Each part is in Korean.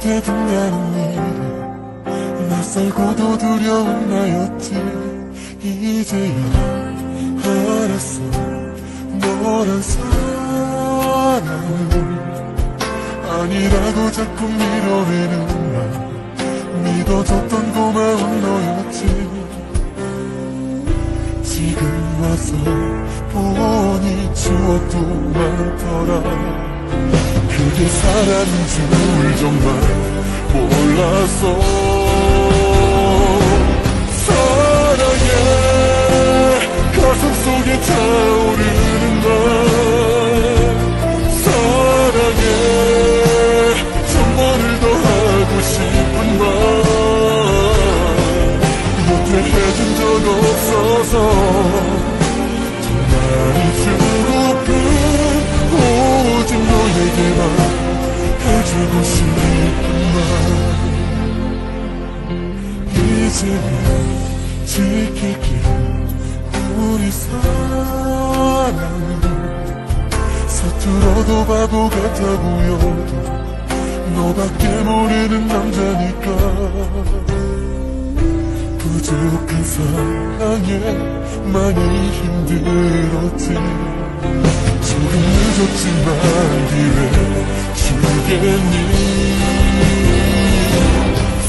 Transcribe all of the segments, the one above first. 곁에 둔다는 일 낯설고도 두려운 나였지. 이제야 알았어 너란 사람은 아니라고 자꾸 밀어내는 날 믿어줬던 고마운 너였지. 지금 와서 보니 추억도 많더라. 그게 사람인 줄 정말 몰랐어. 사랑해 가슴 속에 차오르는 날 사랑해 천번을 더 하고 싶은 말 이렇게 해준 적 없어서 정말 내게만 해주고 싶은 말 이제는 지킬게 우리 사랑. 서툴어도 바보 같아 보여도 너밖에 모르는 남자니까 부족한 사랑에 많이 힘들었지. 조금 늦었지만 기회 주겠니.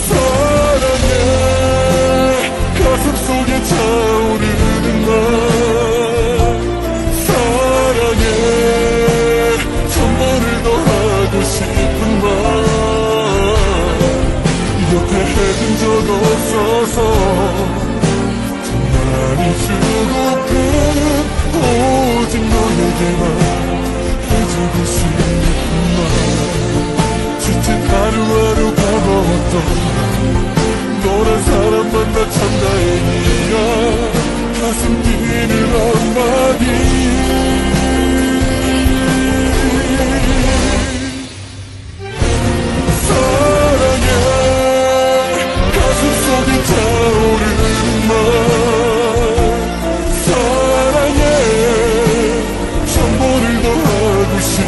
사랑해 가슴 속에 차오르는 날 사랑해 천번을 더 하고 싶은 말 이렇게 해준 적 없어서 정말 주고픈 오직 너에게만 해주고 싶은 말. 지친 하루하루 바보였던 나 너란 사람 만나 참 다행이야. 가슴 뛰는 한마디 사랑해 가슴 속에 차오르는 말 해주고 싶은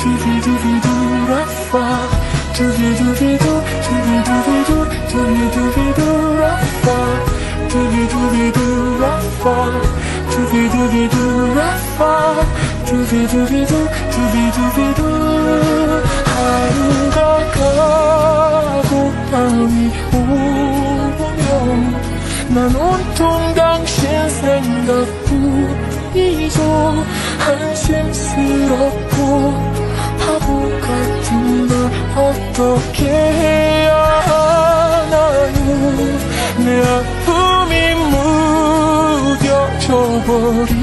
두비두비두라파 두비두라파 두비두비두 두비두비두 하루가 가고 밤이 오면 난 온통 당신 생각뿐이죠. 한심스럽고 바보 같은 널 어떻게 해야 하나요. 내 아픔이 무뎌져버린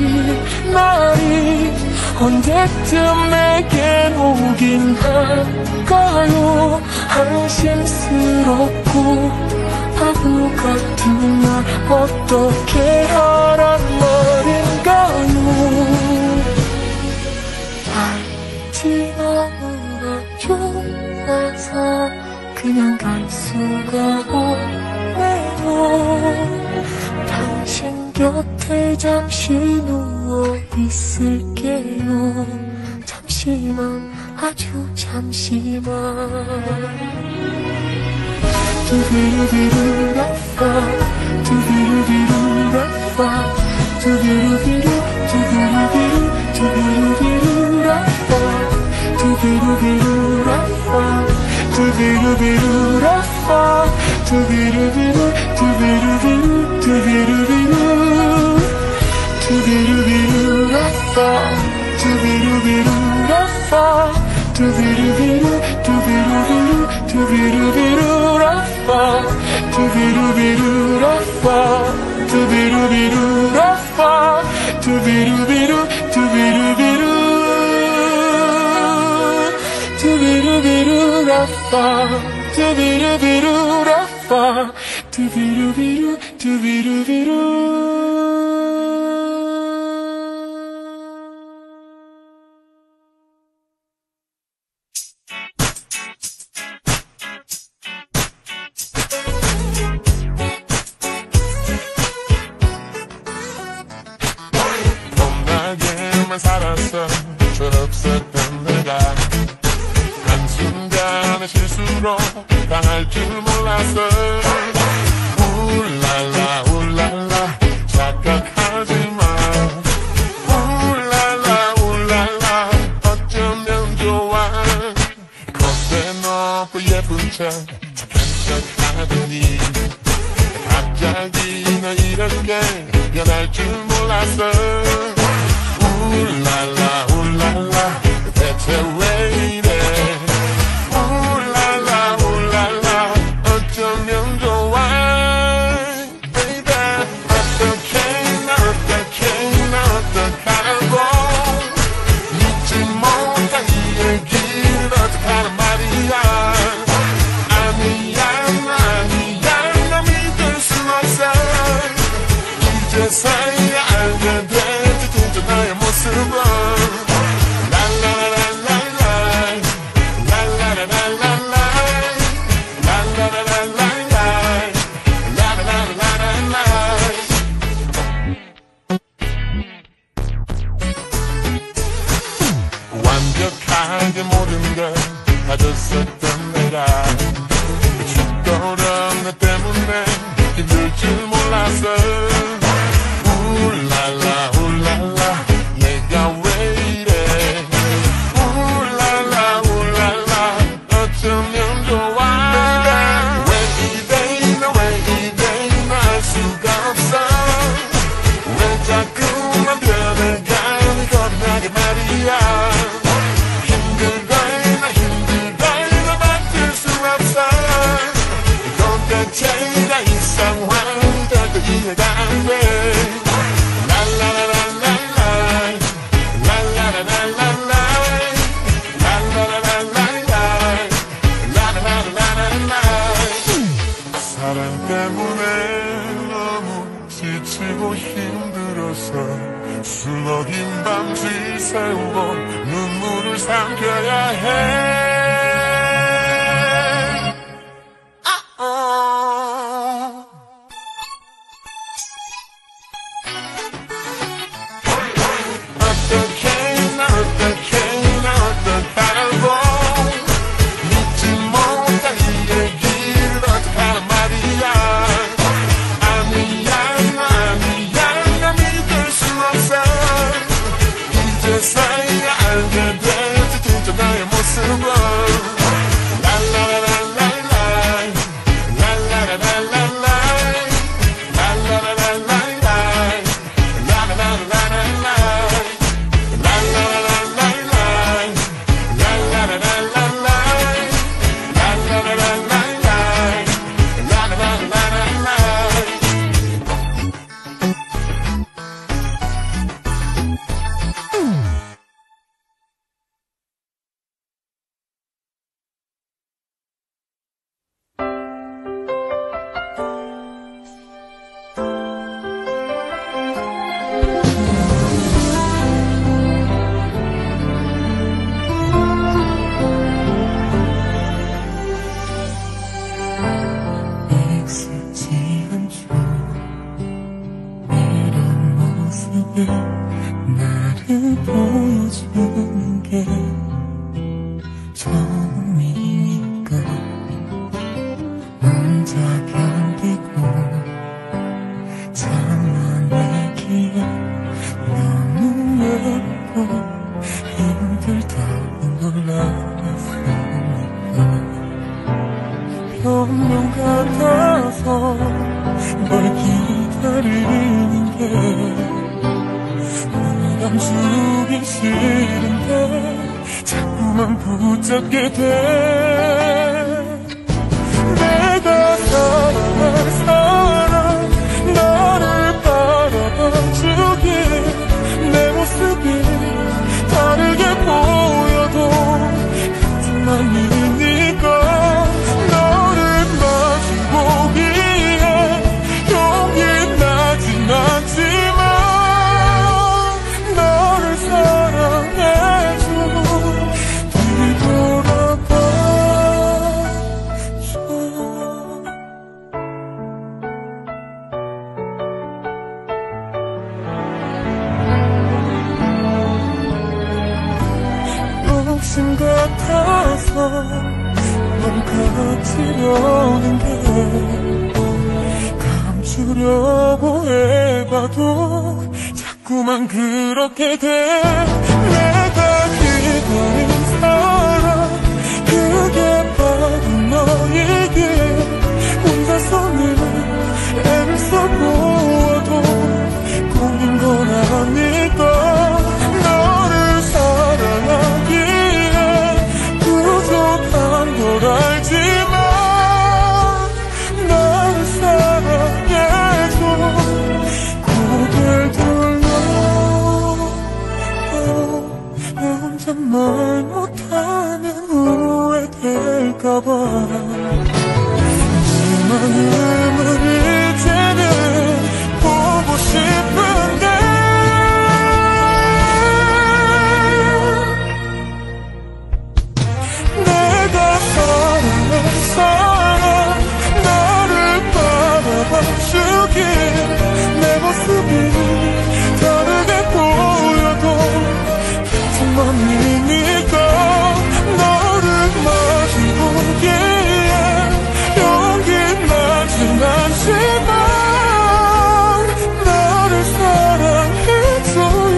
날이 언제쯤 내겐 오긴 할까요. 한심스럽고 바보 같은 날 어떻게 하란 말인가요. 알지 너무나 좋아서 그냥 갈 수가 없네요. 당신 곁에 잠시 누워 있을게요. 잠시만 아주 잠시만. 두비두비두라파 두비두비두라파 두비두비두 두비두비두 두비두비두라파 두비두비두라파 두비두비두라파 두비두비두 두비두비두 두비두비두 두비두비두라파 두비두비두라파 두비두비두 두비두비두 두비두비두라파 두비두비두라파 두비두비두라파 두비두비두 두비두비두 두비두비두라파 두비두비두라파 두비두비두 두비두비두. 살았어 철없었던 내가 한순간의 실수로 당할 줄 몰랐어. 울랄라 울랄라 착각하지마. 울랄라 울랄라 어쩌면 좋아. 겁대 놓고 예쁜 척 착한 척 하더니 갑자기 너 이렇게 변할 줄 몰랐어. 울랄라 울랄라 대체 왜 이래. 울랄라 울랄라 어쩌면 좋아. Baby 어떡해 나 어떡해 나 어떡하라고. 잊지 못한 이 얘기를 어떡하란 말이야. 아니야 나 아니야 나 믿을 순 없어. 이제서야 알게 돼 나의 모습은. 랄라라랄라라이 랄라라랄라라이 랄라라랄라라이 랄라라라라라이. 완벽하게 모든 걸 가졌었던 내가 죽도록 너 때문에 힘들 줄 몰랐어. 수놓인 밤을 새우고 눈물을 삼켜야 해. 어떡해 나 어떡해 나 어떡하라고. 믿지 못한 이 얘기를 어떡하란 말이야. 아니야 나 아니야 나 믿을 순 없어. 있는 게 처음이니까 혼자 견디고 참아내기에 너무 어렵고 힘들다고 놀랐으니까 변명 같아서 널 기다리는 게 감추기 싫은데 자꾸만 붙잡게 돼. 내가 사랑할 사람 너를 바라봐주길 내 모습이 다르게 보여도 같은 맘이니까 너를 마주 보기에 용기 나진 않지만 욕심 같아서 널 감추려는데 감추려고 해봐도 자꾸만 그렇게 돼. 내가 기다린 사람 그게 바로 너에게 혼자서는 애를 써보아도 꿈인 건 아니까 너를 사랑하기 널 알지만 널 사랑해줘 고개를 돌려도 혼자 말 못하면 후회될까봐 내 마음을 이제는 보고 싶은데 사랑 너를 바라봐주길 내 모습이 다르게 보여도 같은 맘이니까 너를 마주보기에 용기 나진 않지만 너를 사랑해줘요.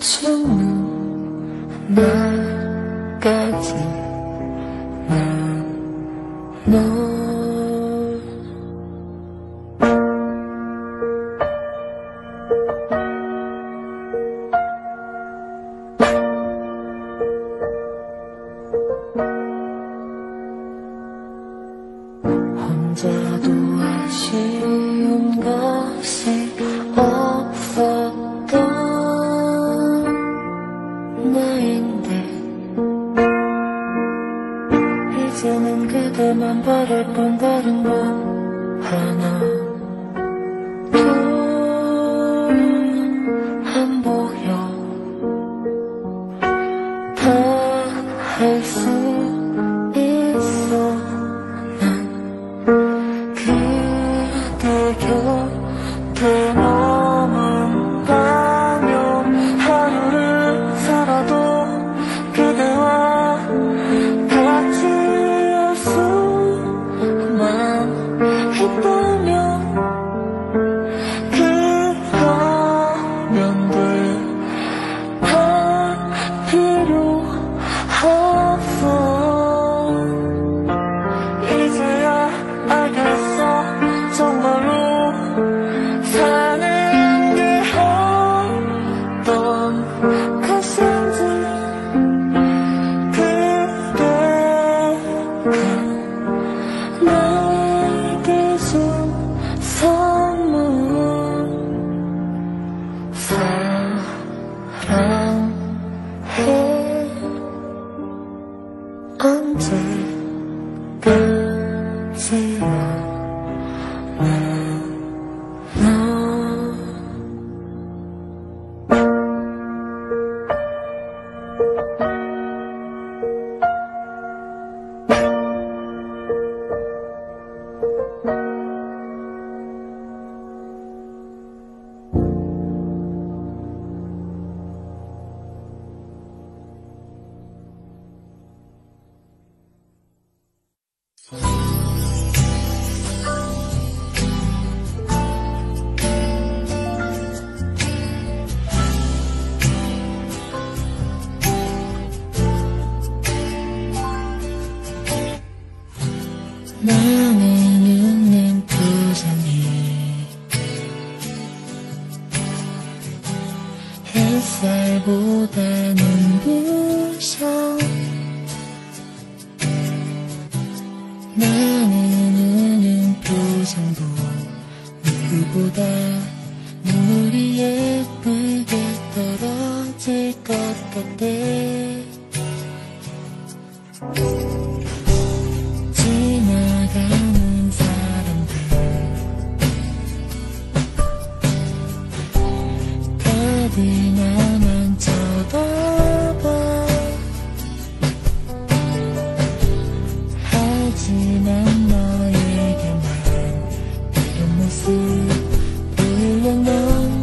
처음 나까지 난 널 혼자도 아쉬운 것이 없었던 나인데 이제는 그대만 바랄 뿐 다른 건 하나도 안 보여. 다 할 수 있어. 난 그대 곁에 머문다면 하루를 살아도 그대와 같이 할 수만 있다면 그러면 돼. 다 필요 없어. 이제야 알겠어. 정말로 사는 게 어떤 것인지. 그대가 나에게 준 선물. 사랑해. 언제까지나 나는 웃는 부산이 햇살보다 눈부셔. 나는 우는 부산도 누구보다 눈물이 예쁘게 떨어질 것 같아. 나만 쳐다봐. 하지만 너에게만 이런 모습 물론 넌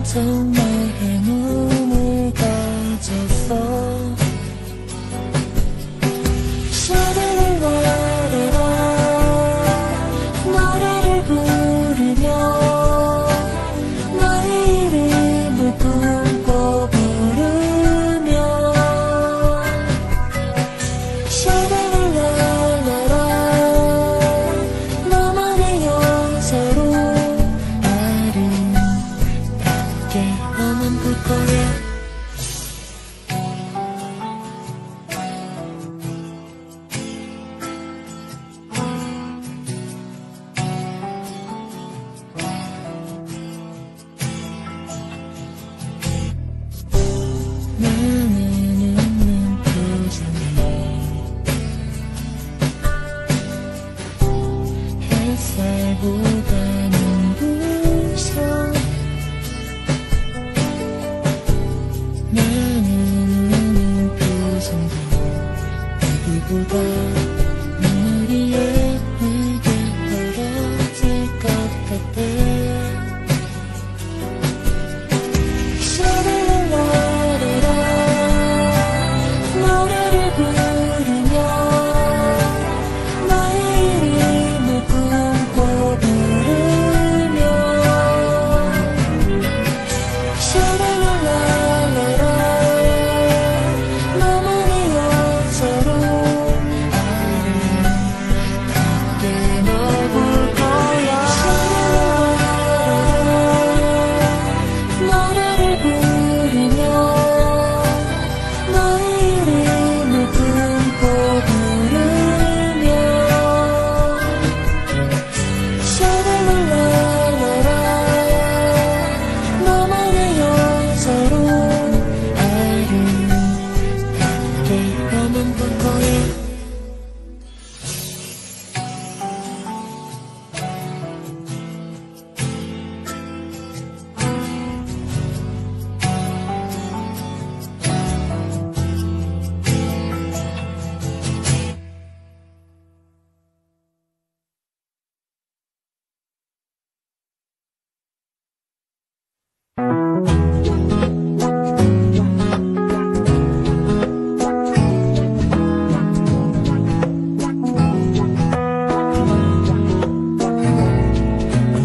정말의 눈을 가졌어. 샤라라 라라라 노래를 부르며 너의 이름을 부르고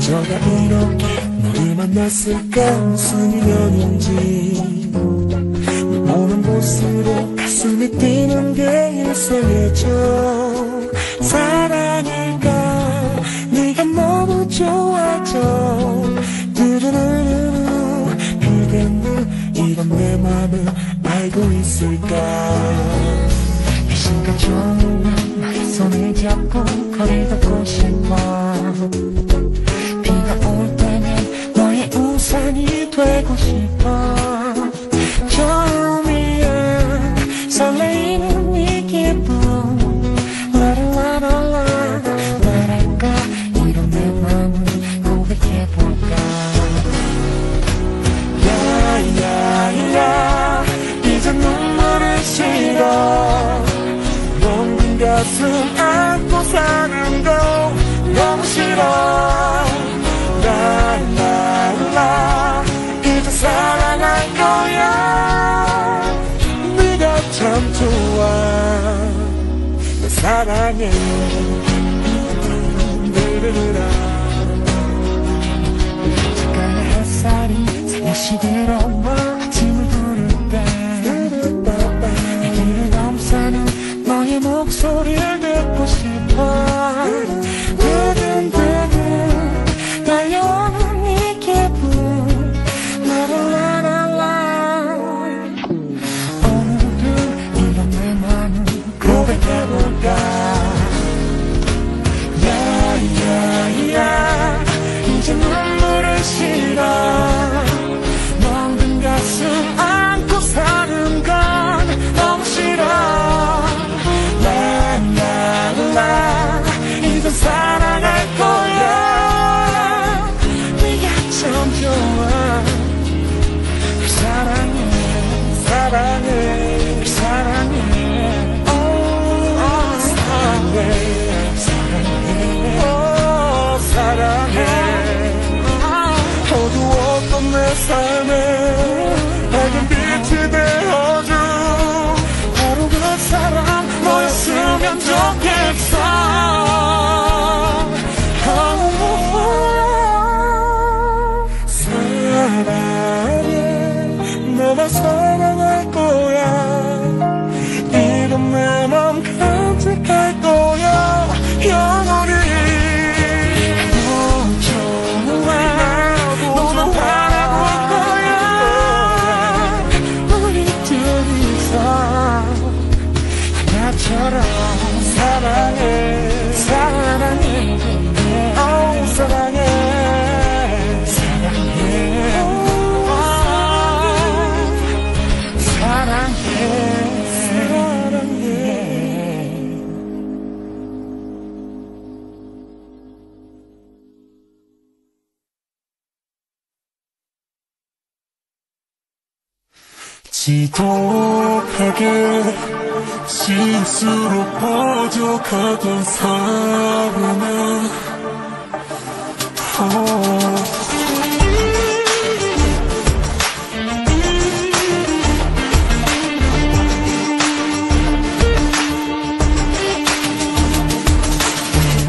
내가 이렇게 너를 만났을까 무슨 인연인지 내 보는 곳으로 가슴이 뛰는 게 일상이죠. 사랑일까 네가 너무 좋아져 두루루루 그대는 이런 내 맘을 알고 있을까. 이 순간 좋은 나의 손을 잡고 거리 걷고 싶어. 올 때면 너의 우산이 되고 싶어. 처음이야 설레이는 이 기분 라라라라 말할까 이런 내 맘을 고백해볼까. 야야야 이제 눈물을 실어 넌 가슴 안고 사는 거 너무 싫어. 이제 사랑할 거야. 네가 참 좋아 내 사랑해. 창가의 햇살이 살며시 들어와 아침을 부를 때 내 귀를 감싸는 너의 목소리를 듣고 싶어. 내 삶에 밝은 빛이 되어줘. 바로 그 사람 너였으면 좋겠어. 사랑해 너만 사랑할 거야. 이건 내 맘 간직할 거야 영원히. 사랑해 사랑해 아우 사랑해 사랑해 사랑해 사랑해. 지독하게 실수로 빠져가던 사람은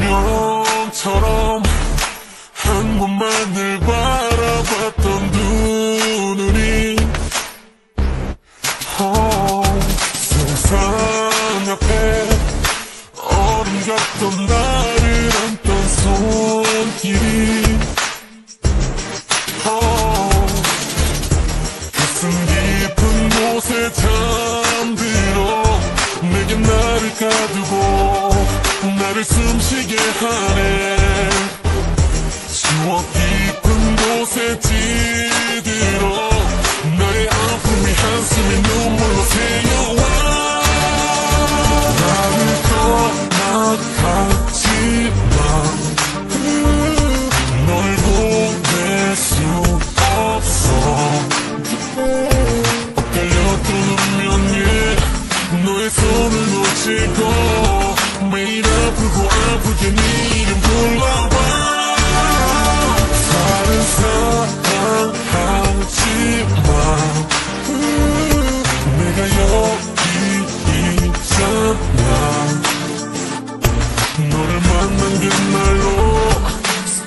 운명처럼 한 번만 늘 바라봤던 눈이 어린 같던 나를 안던 손길이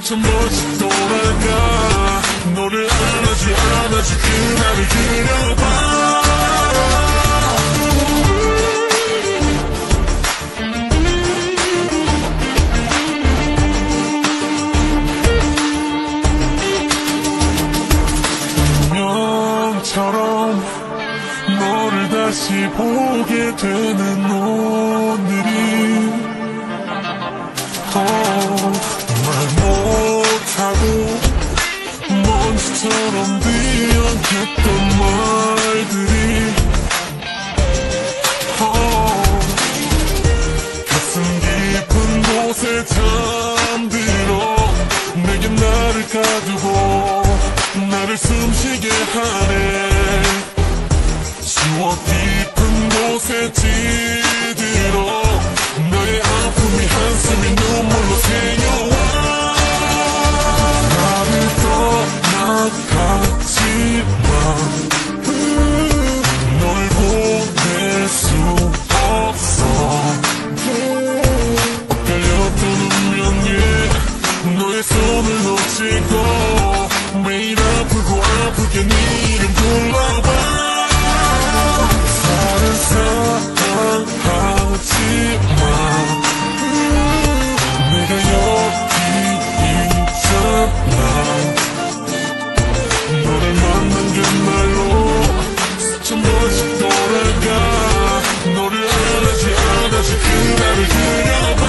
저 멋진 돌아가 너를 안아줘 그날을 그려봐. 처럼 너를 다시 보게 되는 오늘이 말 못하고 먼지처럼 비어갔던 말들이 가슴 깊은 곳에 잠들어 내게 나를 가두고 나를 숨쉬게 하네. 시와 깊은 곳에 찌들어 너의 아픔이 한숨이 눈물로 새어와. 나를 떠나가지 마. 널 보낼 수 없어. 엇갈렸던 운명에 너의 손을 놓치고 매일 아프고 아프게 네 이름 불러봐. 다른 사랑하지 마. 내가 여기 있잖아. 너를 만난 그날로 스쳐 멋있 돌아가 너를 안아줘 그날을 그려봐.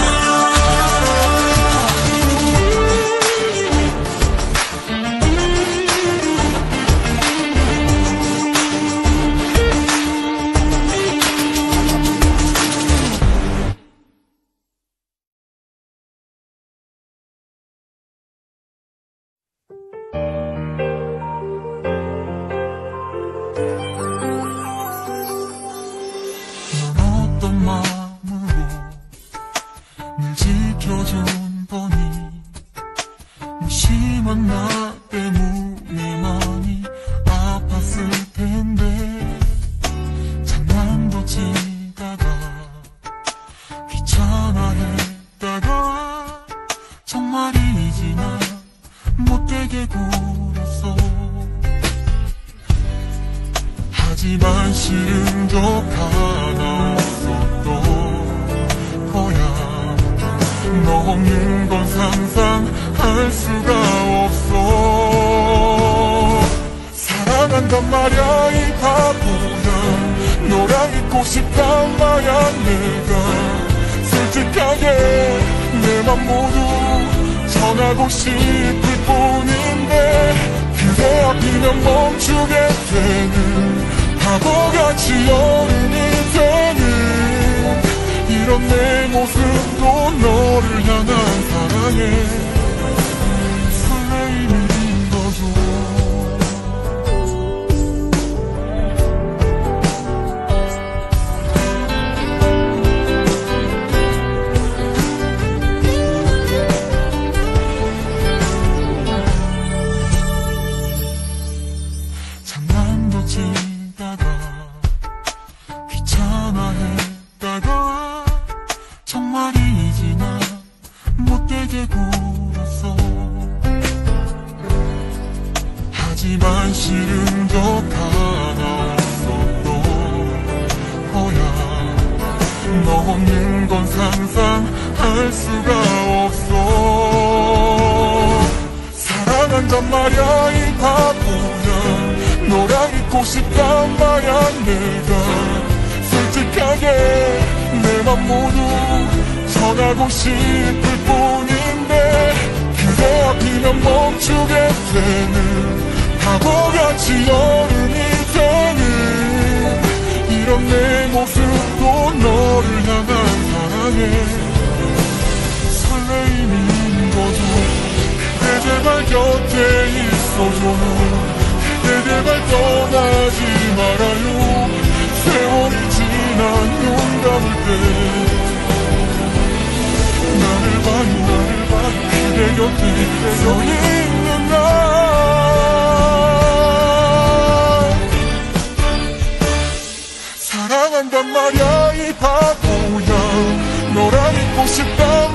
너라 믿고 싶단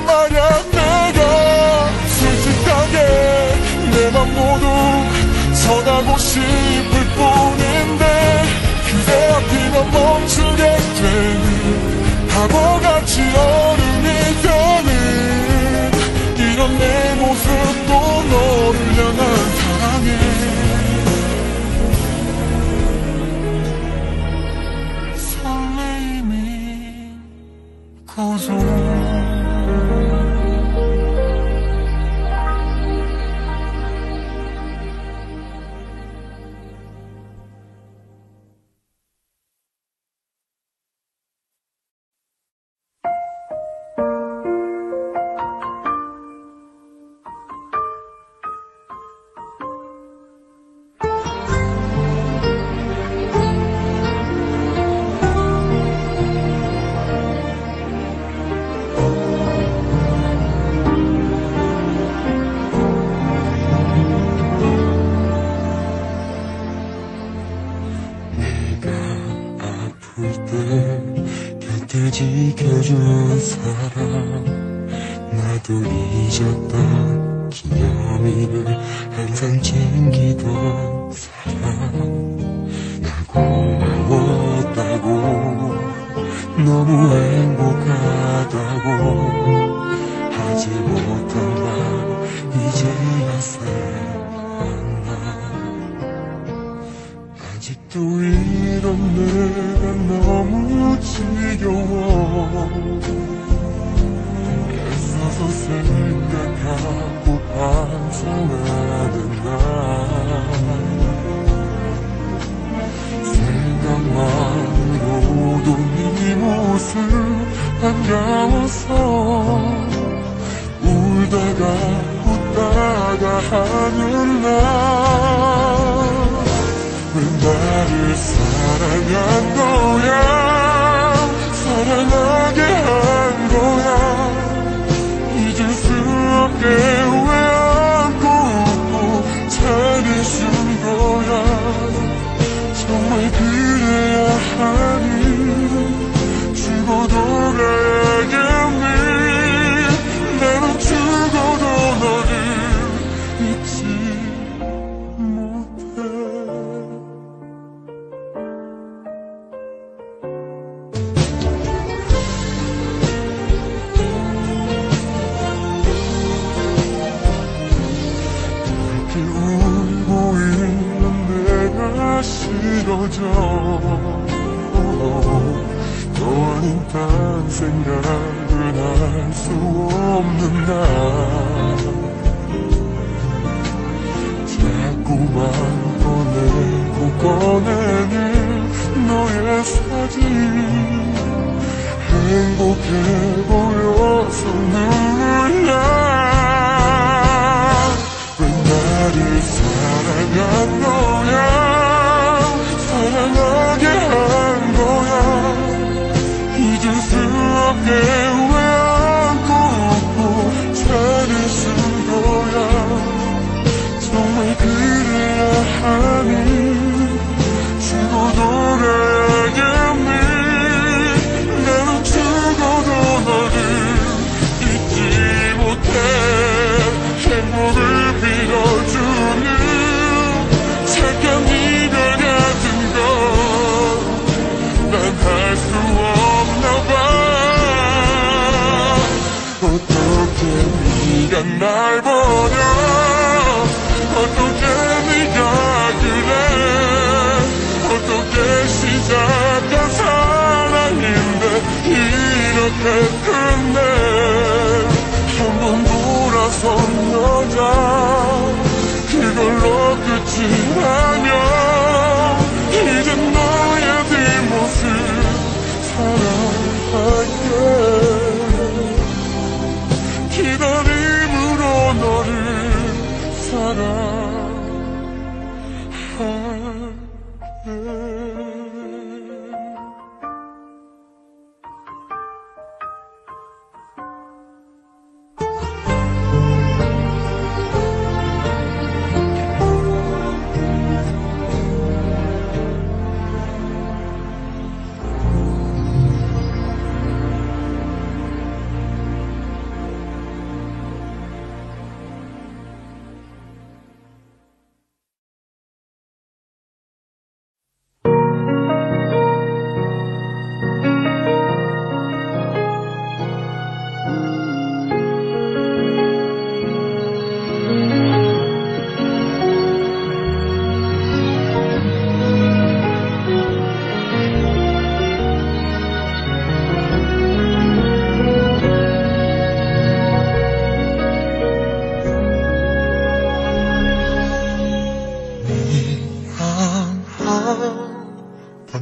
말야. 내가 솔직하게 싶을 뿐인데 그대 앞이면 멈추게 되는 바보같이 어른이 되는 이런 내 모습도 너를 향한 사랑에 설레임이 고조 지켜주는 사람 나도 잊었던 기념일을 항상 챙기던 사람 난 고마웠다고 너무 행복하다고 하지 못한 말 이제야 생각나 아직도 이런 내가 너무 지겨워 애써서 생각하고 반성하는 날 생각만으로도 네 모습 반가워서 울다가 웃다가 하는 날 왜 나를 사랑한 거야 사랑하게 한 거야 잊을 수 없게 왜 안고 웃고 잘해준 거야 정말 그래야 하니 죽어도 가야겠니 나는 죽어도 너를 잊지 싫어져 또 아닌 딴 생각은 할 수 없는 나 자꾸만 꺼내고 꺼내는 너의 사진 행복해 보여서 눈물나 왜 나를 사랑한 거야 사랑하게 한 거야 잊을 수 없게 왜 안고 웃고 잘해준 거야 정말 그래야 하니 죽어도 가야겠니 나는 죽어도 너를 잊지 못해 행복을 빌어주는 잠깐 네가 할 수 없나봐 어떻게 네가 날 버려 어떻게 네가 그래 어떻게 시작한 사랑인데 이렇게 끝내 한번 돌아선 여자 그걸로 끝이 나면 이제 너의 뒷모습 사랑할게 기다림으로 너를 사랑할게 맘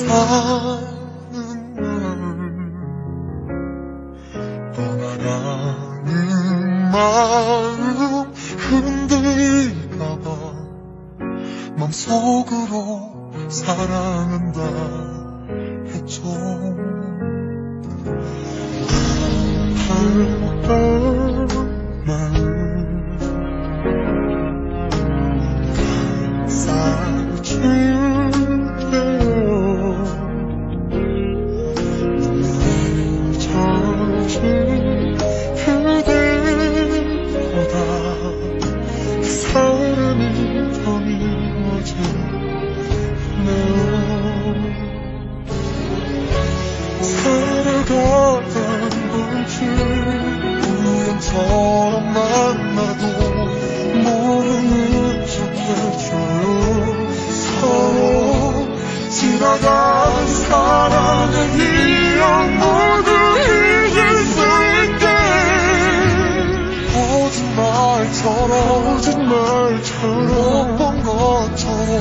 고맙다는 맘 떠나가는 마음 흔들까봐 맘속으로 사랑한다 했죠. 살아가던 분들 우연처럼 만나도 모르는 척해줘요. 서로 지나간 사랑의 기억 모두 잊을 수 있게 거짓말처럼 못 본 것처럼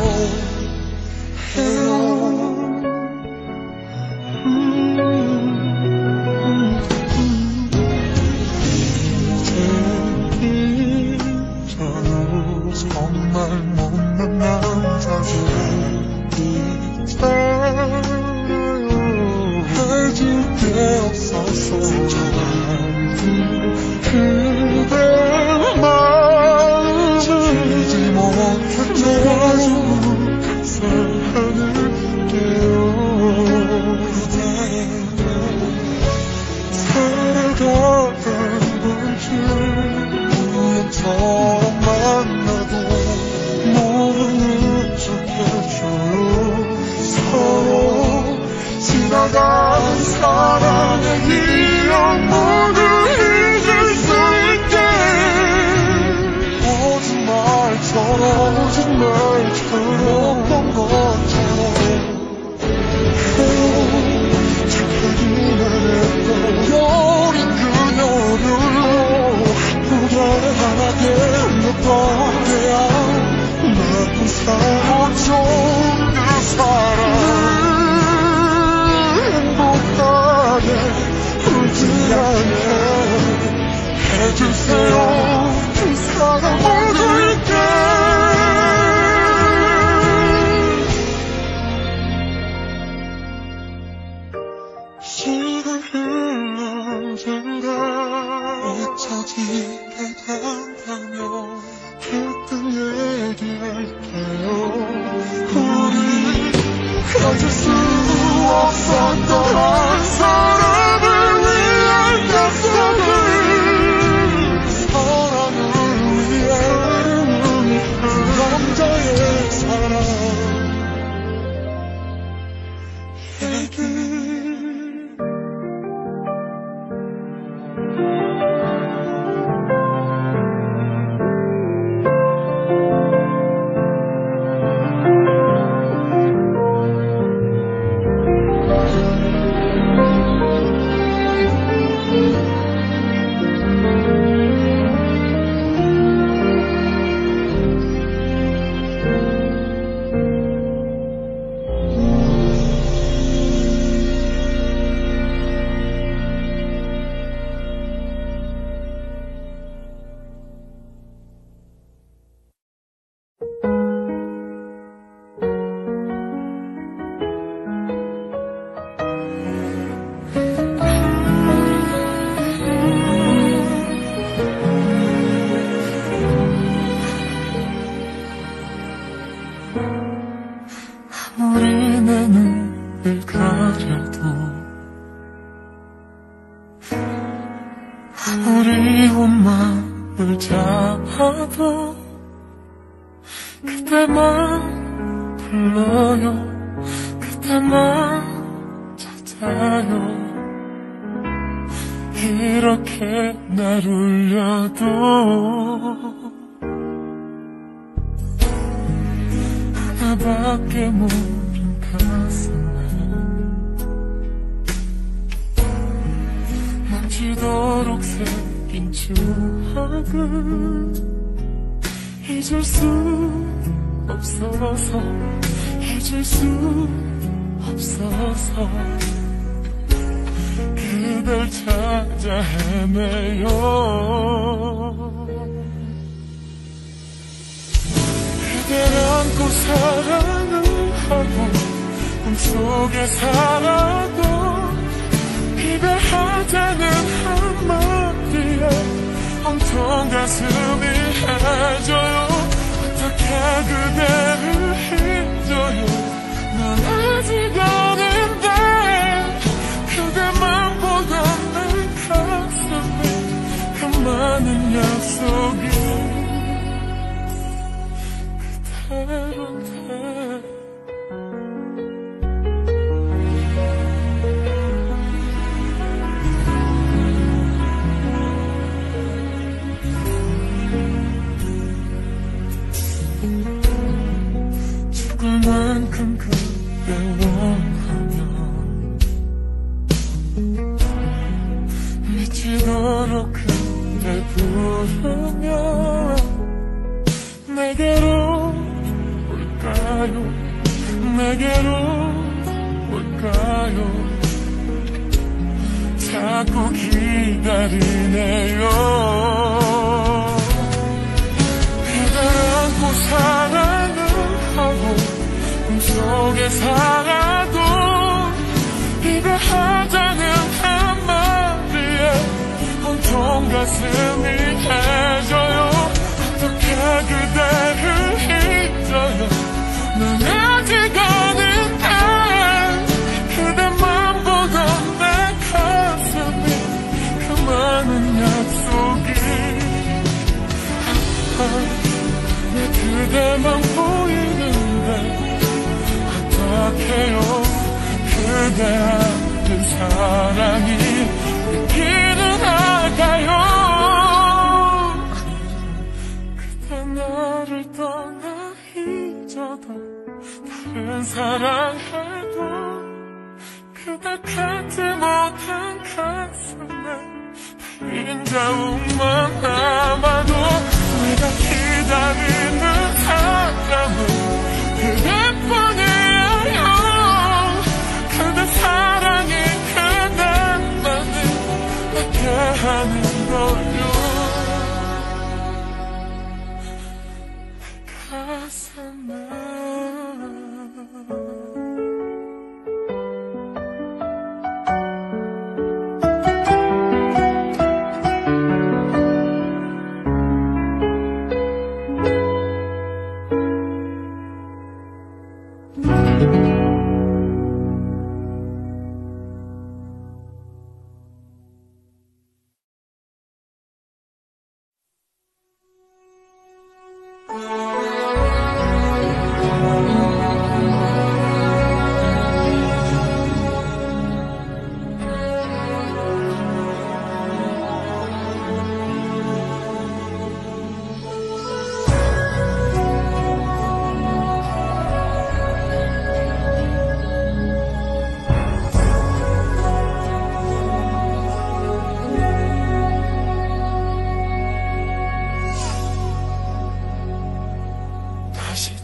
사랑의 기억 모두 잊을 수 있게 거짓말처럼 본 것처럼 착하기만 했던 어린 그녀를 아프게 하나게 울렸던 대한 나쁜 사랑 좋은 그 사랑 해주세요. 그 사랑 모두 잊게 시간 흘러 언젠가 잊혀지게 된다면 그땐 얘기할게요. 우리 가질 수 없었던 한 사람을 위한 약속을 이렇게 날 울려도 하나밖에 모른 가슴에 멈추도록 새긴 추억은 해줄 수 없어서 해줄 수 없어서 그댈 찾아 헤매요. 그댈 안고 사랑을 하고 꿈속에 살아도 이별하자는 한마디에 온통 가슴이 해져요. 어떻게 그대를 잊어요. 난 아직 어린데 그대만 보다는 가슴에 그 많은 약속이 그대로인데 죽을 만큼 그대 원하면 미치도록 그대 부르면 내게로 올까요? 내게로 올까요? 자꾸 기다리네요. 안고 사랑을 하고 꿈속에 살아도 이별하자는 한마디에 온통 가슴이 해져요. 어떻게 그대를 잊어요. 난 아직 아는데 그대만 보던 내 가슴이 그 많은 약속이 그대만 보이는데 어떡해요. 그대 아는 사랑이 있기는 할까요. 그대 나를 떠나 잊어도 다른 사랑해도 그대 갖지 못한 가슴에 빈 자국만 남아도 내가 기다리는 사람은 그대뿐이에요. 그대 사랑이 그대만을 내게 하는 걸요. 내 가슴에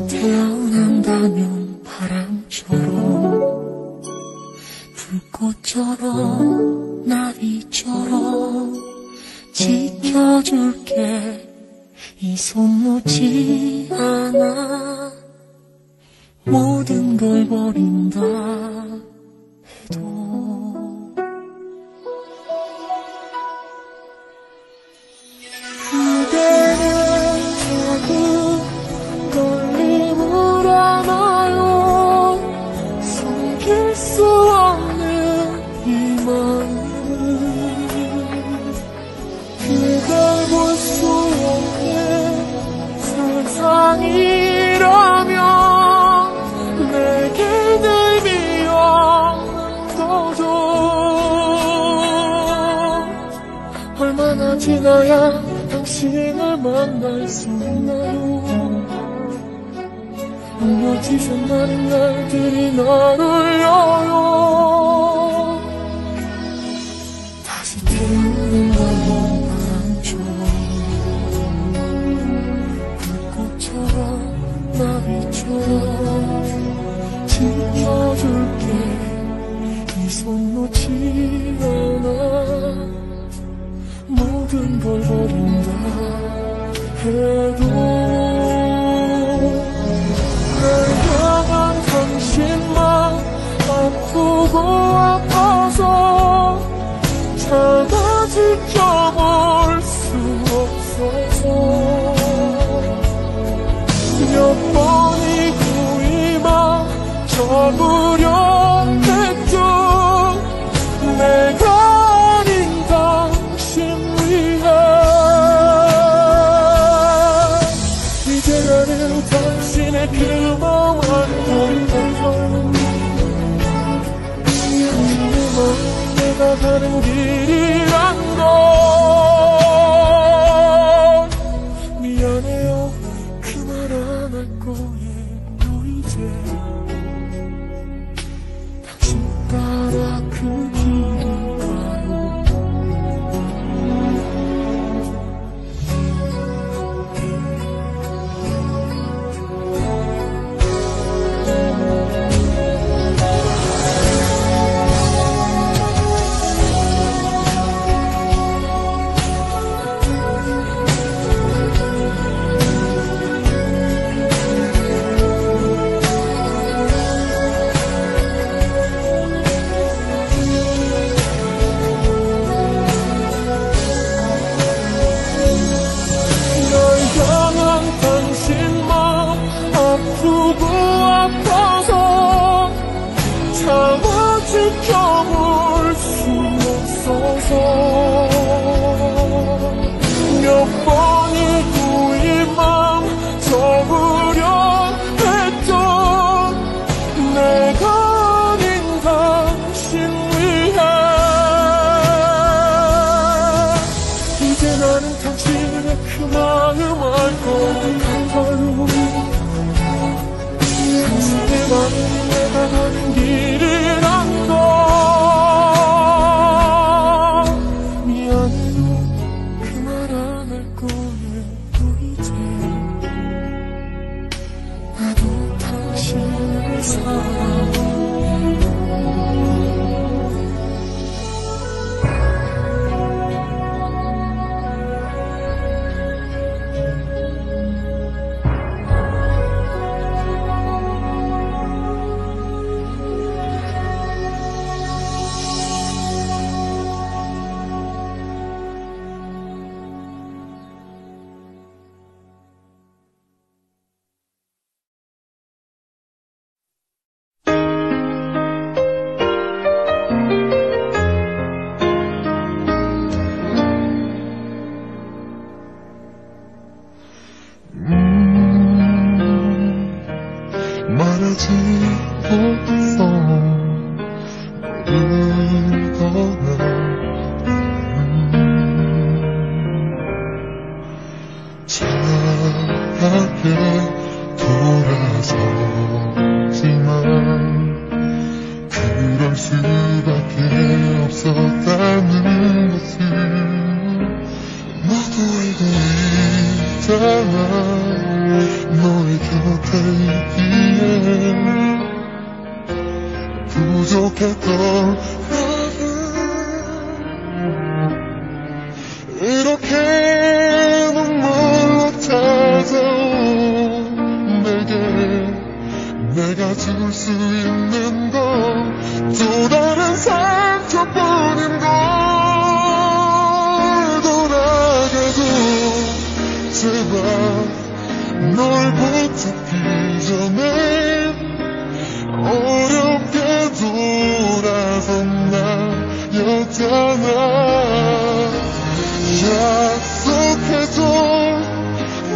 태어난다면 바람처럼 불꽃처럼 나비처럼 지켜줄게. 이 손 놓지 않아. 모든 걸 버린다 해도 그대는 수 없는 이 마음을 그댈 볼 수 없는 세상이라면 내게 늘 미안해도 얼마나 지나야 당신을 만날 수 있나요? 무엇이 수많은 날들이 날 울려요. 다시 태어난 바람처럼 그래도 날 향한 당신만 아프고 아파서 찾아 지켜볼 수 없어서 몇 번이 그 이마 접으려 했죠. 내가 당신의 그마한 걸음 그만 내가 가는 길이란 걸 미안해요. 그 말 안 할 거예요. 이제 당신 따라 그 길을 가요. 아프고 아파서 참아 지켜볼 수 없어서 몇 번이 그 맘 접으려 했던 내가 아닌 당신 위해 이제 나는 당신의 그 마음 알고 간절히 내가 가는 길을 안 가. 미안해요. 그 말 안 할 거예요. 이제 나도 당신을 사랑해.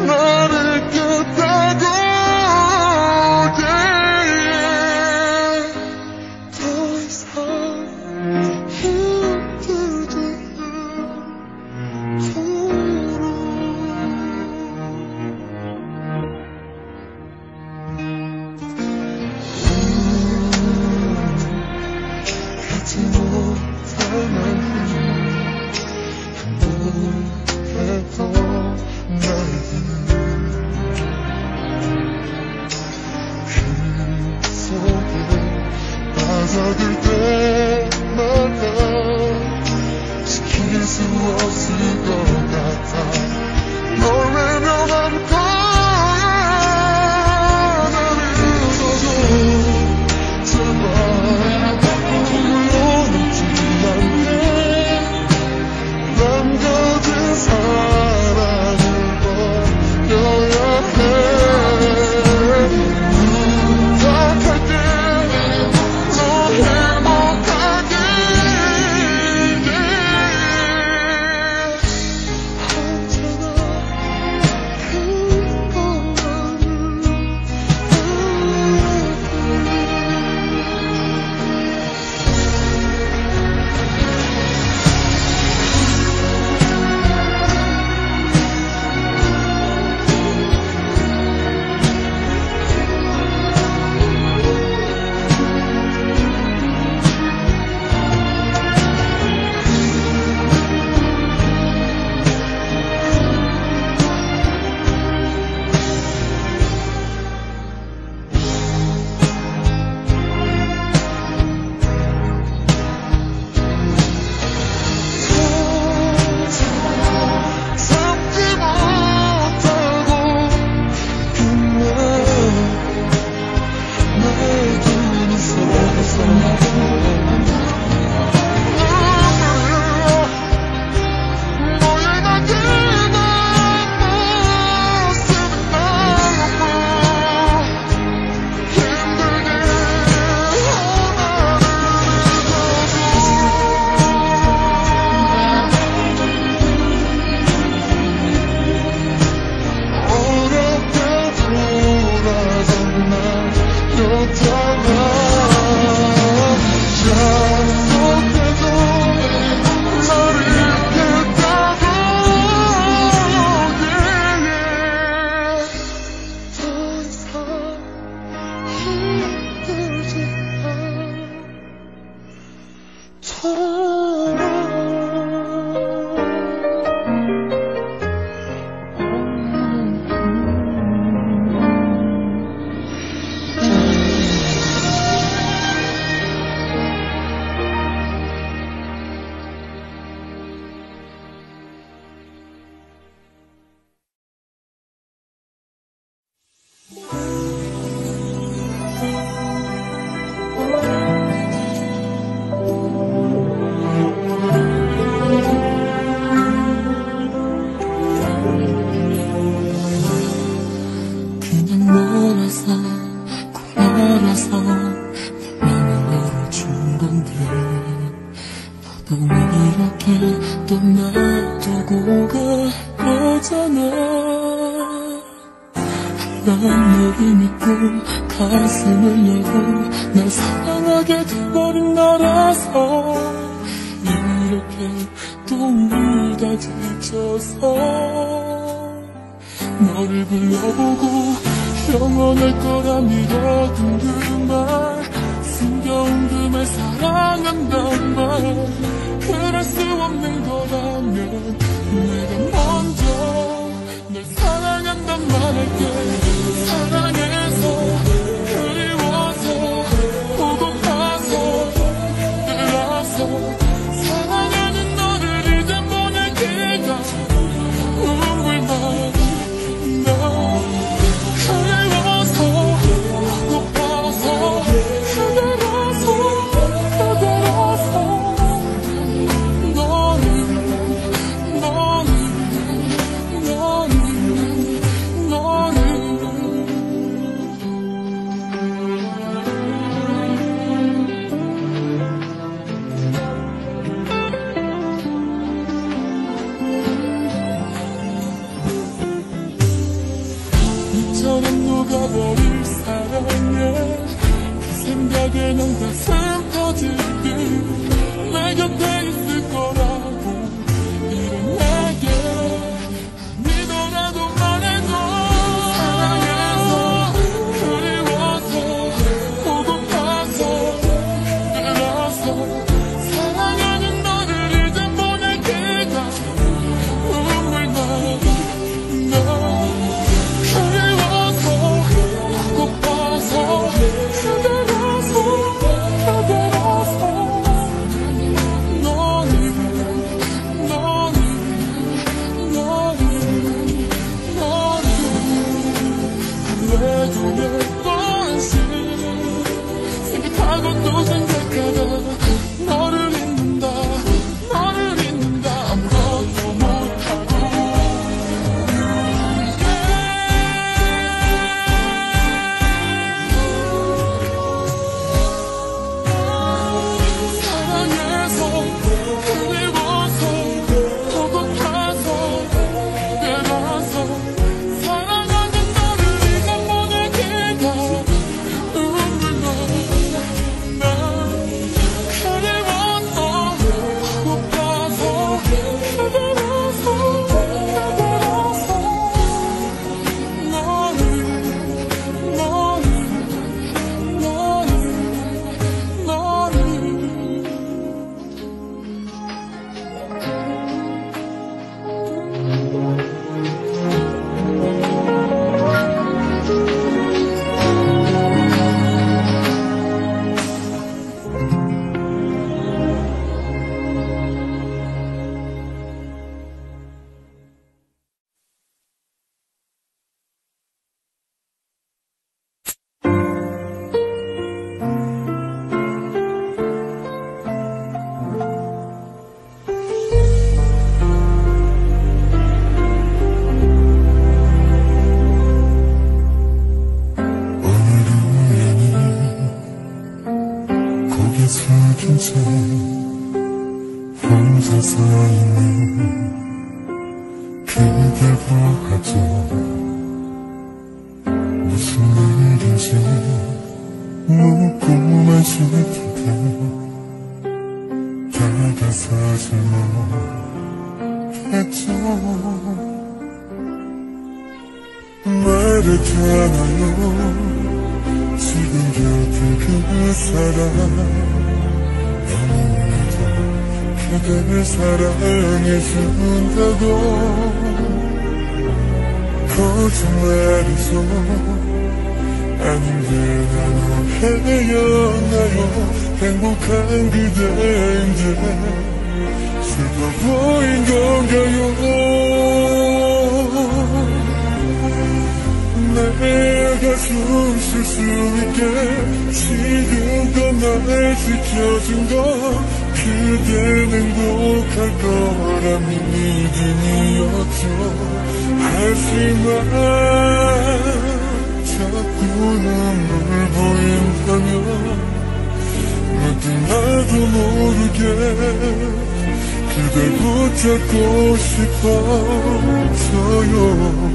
나를 깼다고 어떻게 또 날 두고 그랬잖아. 난 너를 믿고 가슴을 열고 날 사랑하게 돼버린 너라서 이렇게 또 울다 지쳐서 너를 불러보고 영원할 거라 믿었던 그 말, 숨겨온 그 말, 사랑한단 말, 그럴 수 없는 거라면 내가 먼저 널 사랑한단 말할게. 이처럼 녹아버릴 사랑에 그 생각에 난 가슴 터질 듯 내 곁에 있을 거라고. 이런 내게 아니더라도 말해줘. 사랑해서, 그리워서, 보고파서, 들어서 사랑하는 너를 잊어버릴 기가 눈물 나. 숙인 채 혼자 서 있는 그댈 보았죠. 무슨 일인지 묻고만 싶을 텐데 다가서질 못했죠. 말을 타나요 지금 곁에 그 사람, 영원히도 그대를 사랑해준다고 거짓말이죠. 아닌데 나는 헤어나요. 행복한 그대인데 슬퍼 보인 건가요? 내가 숨 쉴 수 있게 지금껏 날 지켜준 건 그댄 행복할 거란 믿음이었죠. 하지만 자꾸 눈물 보인다면 나도 모르게 그댈 붙잡고 싶어서요.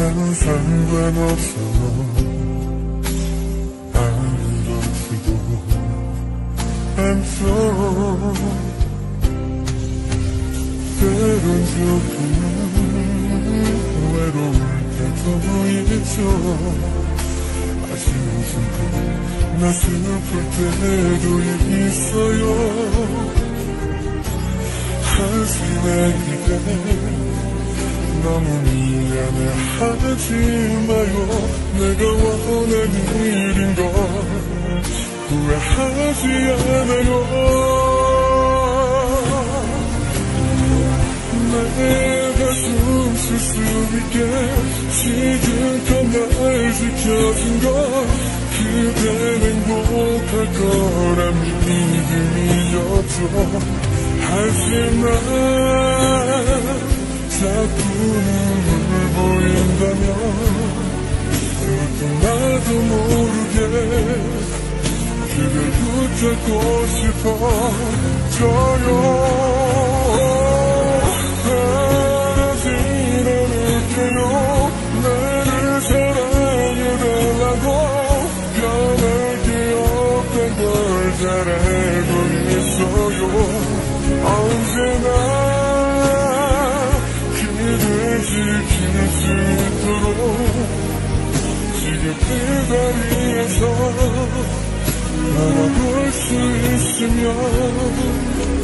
나는 상관없어. 아무도 쓰고 안써. 때론 조금 외로울 때도 있죠. 아직 웃음도 나 슬플 때도 있어요. 한숨에 기대 너무 미안해하지 마요. 내가 원하는 일인 걸 후회하지 않아요. 내가 숨 쉴 수 있게 지금껏 날 지켜준 걸 그댄 행복할 거란 믿음이었죠. 하지만 자꾸 눈물 보인다면 그것도 나도 모르게 그댈 붙잡고 싶어져요. 사라지지 않을게요. 나를 사랑해달라고 변할 게 없단 걸 잘 알고 있어요. 언제나 지킬 수 있도록 지금 그 자리에서 바라볼 수 있으면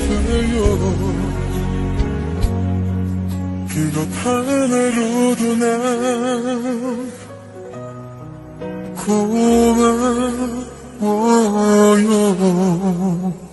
돼요. 그것 하나로도 난 고마워요.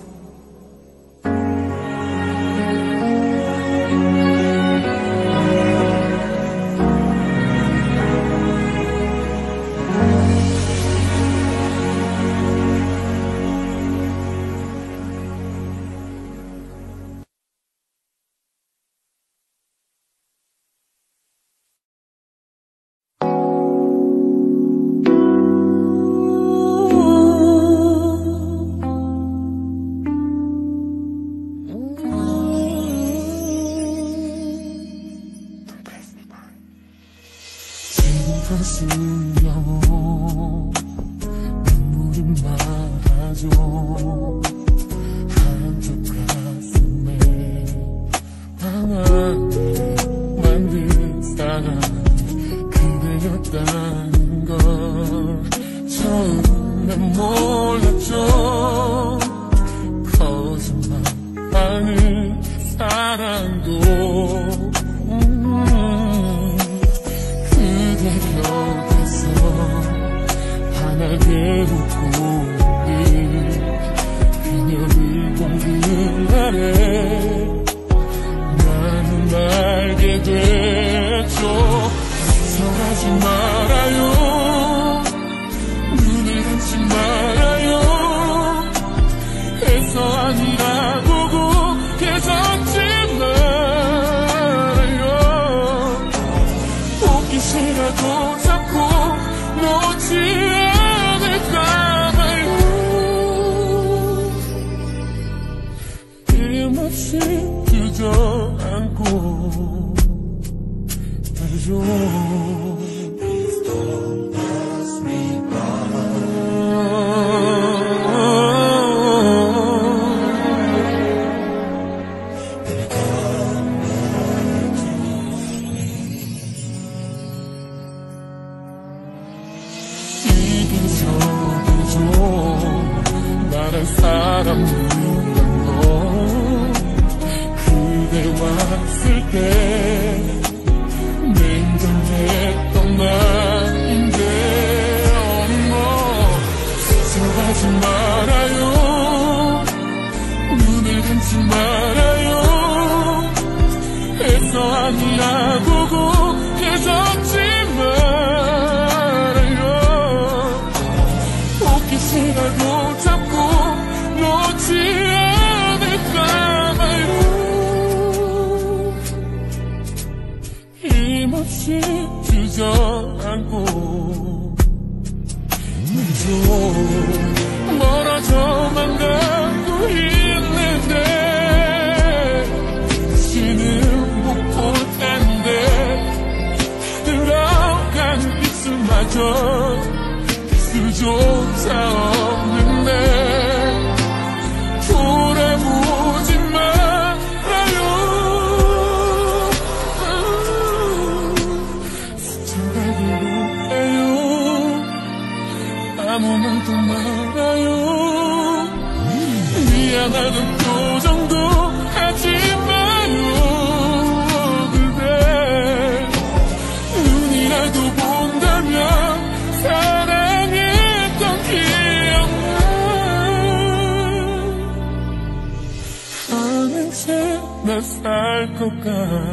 하지 말아요. 만나보고 깨졌지만 포켓이라도 잡고 놓지 않을까 말고 힘없이 주저앉고 좀 멀어져 만나고 있는데 수조차 없는데 돌아보지 말아요. 스쳐가기로 해요. 아무 말도 말아요. 미안하는 표정도 하지 마요. 그대 눈이라도 본다면 사랑했던 기억만 아는 채 나 살 것 같아요.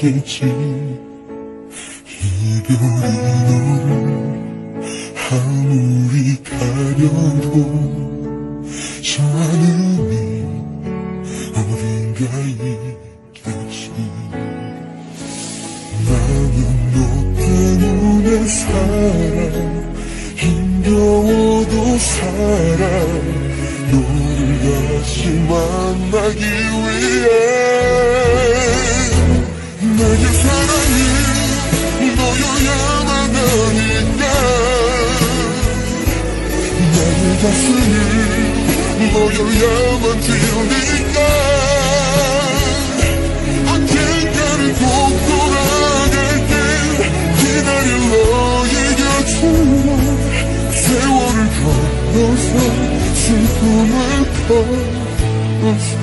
있겠지. 이별이 너를 아무리 가려도 저 안음이 어딘가 있겠지. 나는 너 때문에 살아. 힘겨워도 살아. 너를 다시 만나기 위해 나의 사랑이 너여야만 하니까 나의 가슴이 너여야만 들리니까 언젠가는 꼭 돌아갈 때 기다릴 너의 곁으로 세월을 건너서 슬픔을 걸어서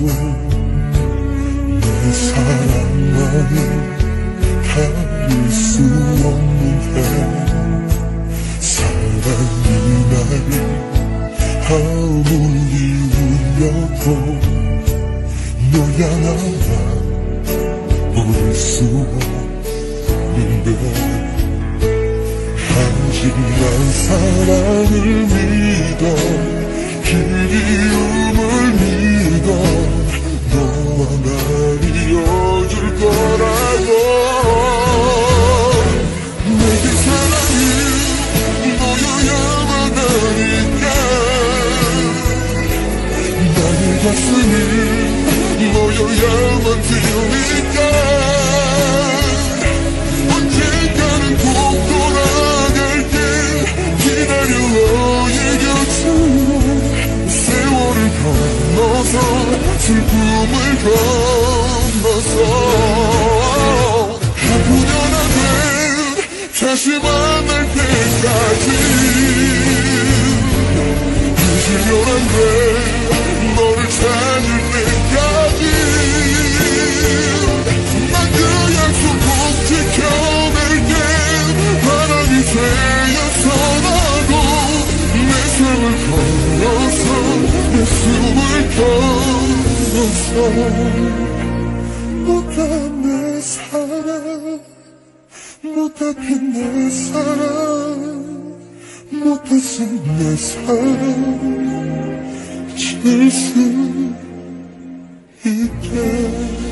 내 사랑만은 다를 수 없는데 사랑이 날 아무리 울려도 너야 나야 모를 수 없는데 하지만 사랑을 믿어 그리움을 믿어 가슴이 너여야만 들리니까 언젠가는 꼭 돌아갈 때 기다려 너의 곁으로 세월을 건너서 슬픔을 건너서 아프려나 돼 다시 만날 때까지 잊으려나 돼 너를 찾을 때까지 난 그 약속 꼭 지켜낼게. 바람이 새어서 나도 내 삶을 걸어서 내 숨을 걸어서 못한 내 사랑 못하긴 내 사랑 못하신 내 사랑 될 수 있게.